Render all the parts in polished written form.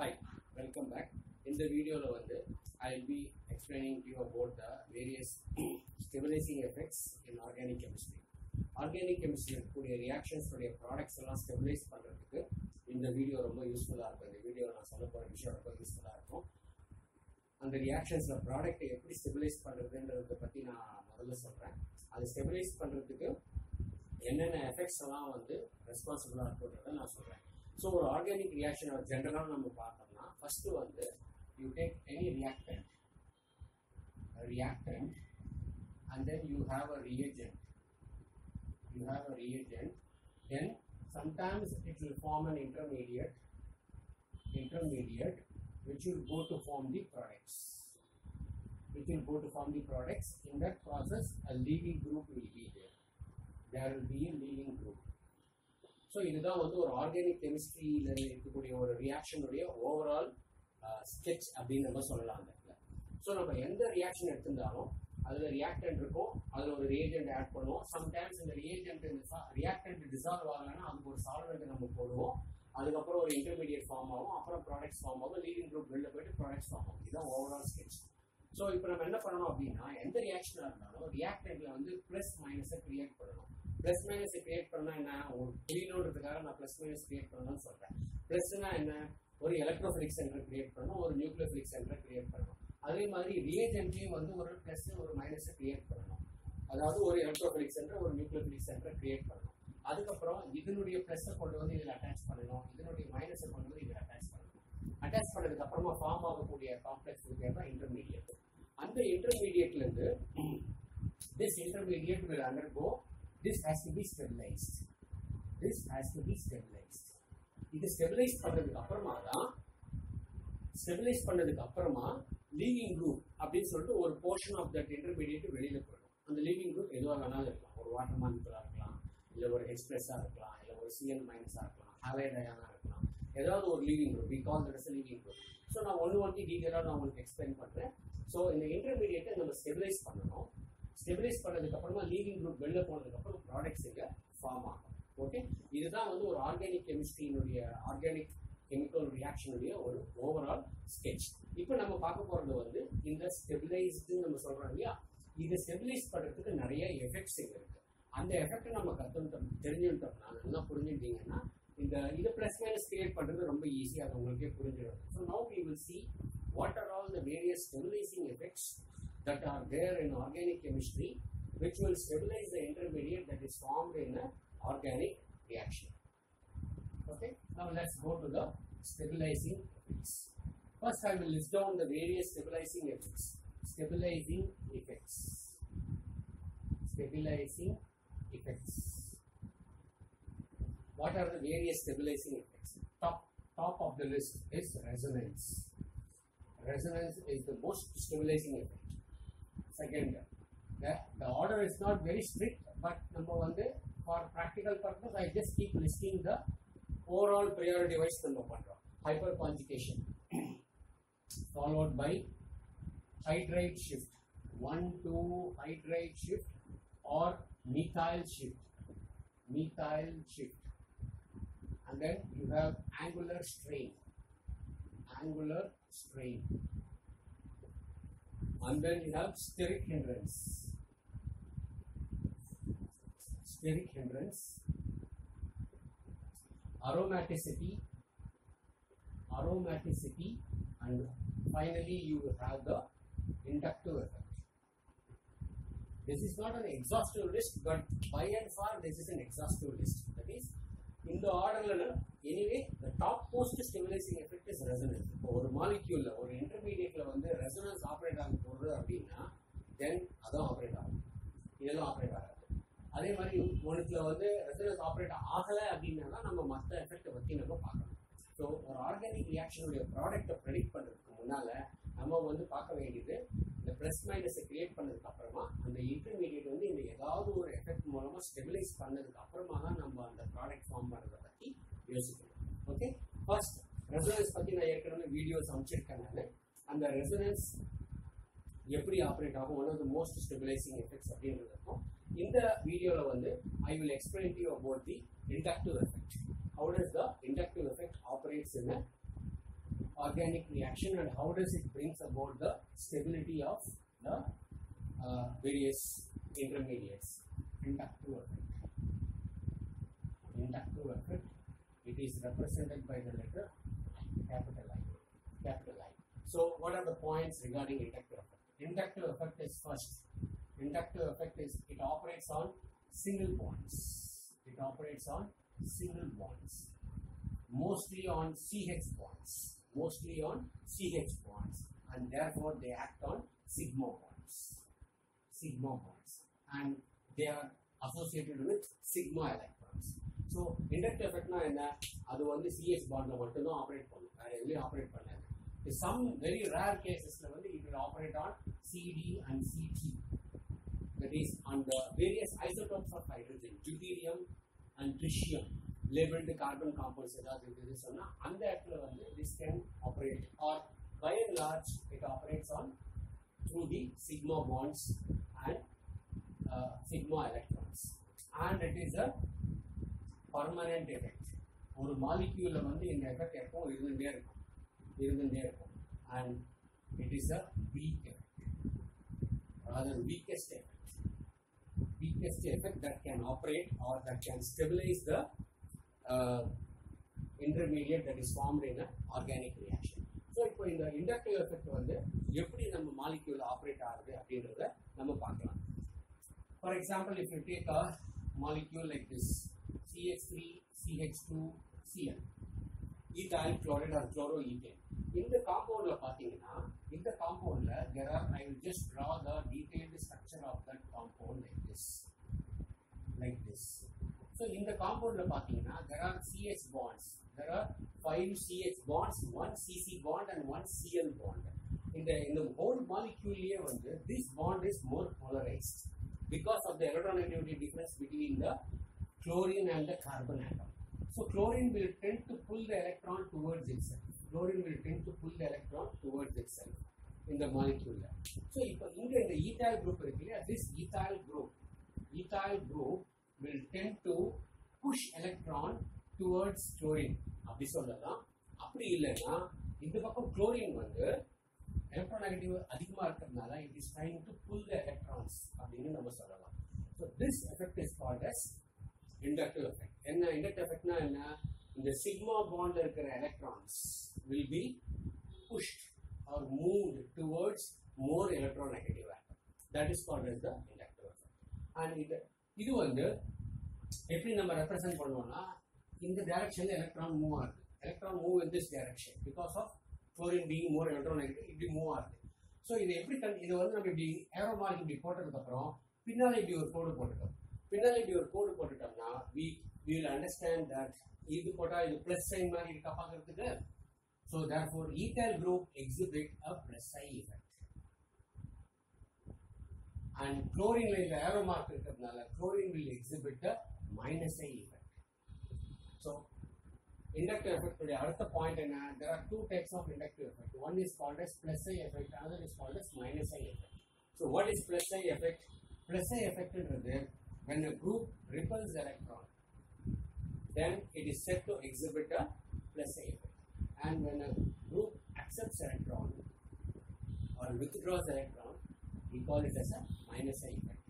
Hi, welcome back. In the video, I will be explaining to you about the various stabilizing effects in organic chemistry. Organic chemistry reactions to products are stabilized. In the video, useful the video useful. And the reactions of product is stabilized. Stabilized effects responsible for. So, for organic reaction or general first one, you take any reactant, and then you have a reagent. Then sometimes it will form an intermediate which will go to form the products. In that process, a leaving group will be there. There will be a leaving group. So, this is organic chemistry reaction overall sketch. So, we have any reaction, the reactant, the reagent add. Sometimes in the reagent, reactant dissolve, the solvent, the intermediate form, the products form, the leading group build up, the products form. This is the overall sketch. So, if we have any reaction, reactant plus minus react. Plus minus create करना है ना वो clean order दिखाना ना plus minus create करना सोचता है plus ना है ना वो electrophilic center create करना और nucleophilic center create करना अरे मारी reagent के वंदु वो plus से वो minus से create करना अदातु वो electrophilic center और nucleophilic center create करना आदि का प्रॉब्लम इधर उड़ी plus से कोड़े वाली इधर attach करना इधर उड़ी minus से कोड़े वाली इधर attach करना इधर अपना form आवे कोड़े है complex हो गया ना intermediate अंदर intermediate लेंगे this intermediate will undergo. This has to be stabilized. It is stabilized for the leaving group. Or portion of that intermediate will. And the leaving group is another or waterman, or express, or CN minus, Hawaii Diana, or leaving group. We call that as a leaving group. So now only one detail I will explain. So in the intermediate, we will stabilize. Stabilize the leaving group build up on the products in the form. Okay? This is organic chemistry, organic chemical reaction or overall sketch. Now we will see in the stabilized effects. And the effect the plus minus create easy. So now we will see what are all the various stabilizing effects that are there in organic chemistry, which will stabilize the intermediate that is formed in an organic reaction. Okay, now let's go to the stabilizing effects. First, I will list down the various stabilizing effects. What are the various stabilizing effects? Top of the list is resonance. Resonance is the most stabilizing effect. Second, the order is not very strict, but number one, for practical purpose, I just keep listing the overall priority wise. Hyperconjugation, followed by hydride shift, 1,2 hydride shift or methyl shift, and then you have angular strain, and then you have steric hindrance, aromaticity, and finally you have the inductive effect. This is not an exhaustive list, but by and far this is an exhaustive list. That is, in the order level, anyway, the top most stabilizing effect is resonance. Over molecule or intermediate level, resonance operates on then other operates on. This operates on. That is why resonance operates on. We will see the effect of the. So, an organic reaction or product of predict the plus minus create and the intermediate effect stabilize the product form. Okay, first resonance video and the resonance operate one of the most stabilizing effects. In the video I will explain to you about the inductive effect. How does the inductive effect operates in an organic reaction and how does it brings about the stability of the various intermediates. Inductive effect. It is represented by the letter capital I. So what are the points regarding inductive effect? Inductive effect is first. Inductive effect is it operates on single bonds. Mostly on CH bonds. And therefore they act on sigma bonds. And they are associated with sigma electrons. So inductive effect na enna adu vandu CH bond la mattum operate pannum adhu operate pannala. In some very rare cases la vandu it will operate on CD and CT, that is on the various isotopes of hydrogen, deuterium and tritium labeled carbon compounds edavadhu irukudhu sonna and that la vandu this can operate, or by and large it operates on through the sigma bonds and sigma electrons, and it is a permanent effect. One molecule vandu in effect ekko irundhe irukum, and it is a weak effect, rather weakest effect that can operate or that can stabilize the intermediate that is formed in an organic reaction. So ipo in the inductive effect vandu eppadi nam molecule operate aagudhu abindradha nam paakalam. For example, if you take a molecule like this CH3, CH2, Cl, ethyl chloride or chloroethane, in the compound there are, I will just draw the detailed structure of that compound like this. So in the compound la pathina there are CH bonds, there are 5 CH bonds, 1 CC bond and 1 Cl bond. In the whole molecule here this bond is more polarized because of the electronegativity difference between the chlorine and the carbon atom. So chlorine will tend to pull the electron towards itself. In the molecule. So if the ethyl group irukilla, this ethyl group will tend to push electron towards chlorine. Apdi sollala. Apdi illana indha pakkam chlorine vandu electronegative adhigama irukadnala it is trying to pull the electrons appadinu nama sollala. So this effect is called as inductive effect. Enna inductive effect na enna, the sigma bond la irukra electrons will be pushed or moved towards more electronegative atom. That is called as the inductive effect. And idu vandu eppadi nama represent pannuvona, in the direction electron move in this direction because of chlorine being more electronegative, it will move around. So idu vandu nam ipdi arrow mark ipdi pottadukku appuram pinnala ipdi or code pottadukku. We will understand that இது plus sign மாதிரி இருக்க பாக்கிறதுக்கு. So therefore ethyl group exhibit a plus sign effect, and chlorine ல இந்த arrow mark இருக்கிறதுனால chlorine will exhibit a minus sign effect. So inductive effect உடைய அடுத்த point என்ன, there are two types of inductive effect. One is called as plus sign effect, another is called as minus sign effect. So what is plus sign effect? Plus sign effect is when a group repels electron, then it is said to exhibit a plus sign effect, and when a group accepts electron or withdraws electron, we call it as a minus sign effect.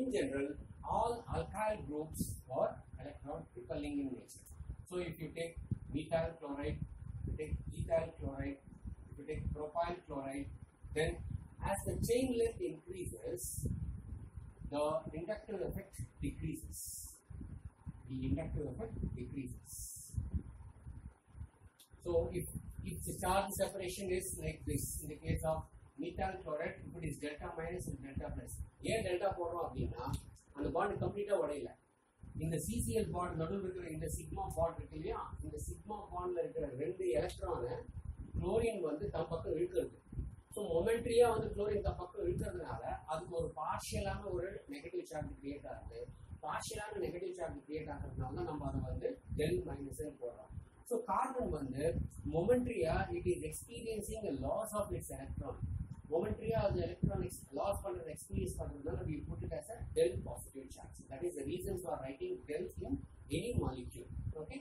In general, all alkyl groups are electron repelling in nature. So if you take methyl chloride, you take ethyl chloride, you take propyl chloride, then as the chain length increases, the inductive effect decreases. So if the charge separation is like this, in the case of methyl chloride, if it is delta minus and delta plus, here delta போறோம் அப்படினா அந்த bond completely உடையல. இந்த CCl bond நடுவுல இருக்கிற இந்த sigma bond இருக்குல்ல, இந்த sigma bond ல இருக்கிற ரெண்டு எலக்ட்ரானை chlorine வந்து தன் பக்கம் இழுக்குது. So momentarily வந்து chlorine தன் பக்கம் இழுக்கிறதுனால அதுக்கு ஒரு பார்ஷியலான ஒரு நெகட்டிவ் சார்ஜ் கிரியேட் ஆகுது. பார்ஷியலான நெகட்டிவ் சார்ஜ் கிரியேட் ஆகிறதுனால தான் நம்ம அதை வந்து டெல் மைனஸ்னு போடுறோம். So carbon வந்து momentarily it is experiencing a loss of its electron. Momentarily the electron is lost from the experience பண்றதுனால we put it as a del positive charge. That is the reason for writing del in any molecule. Okay,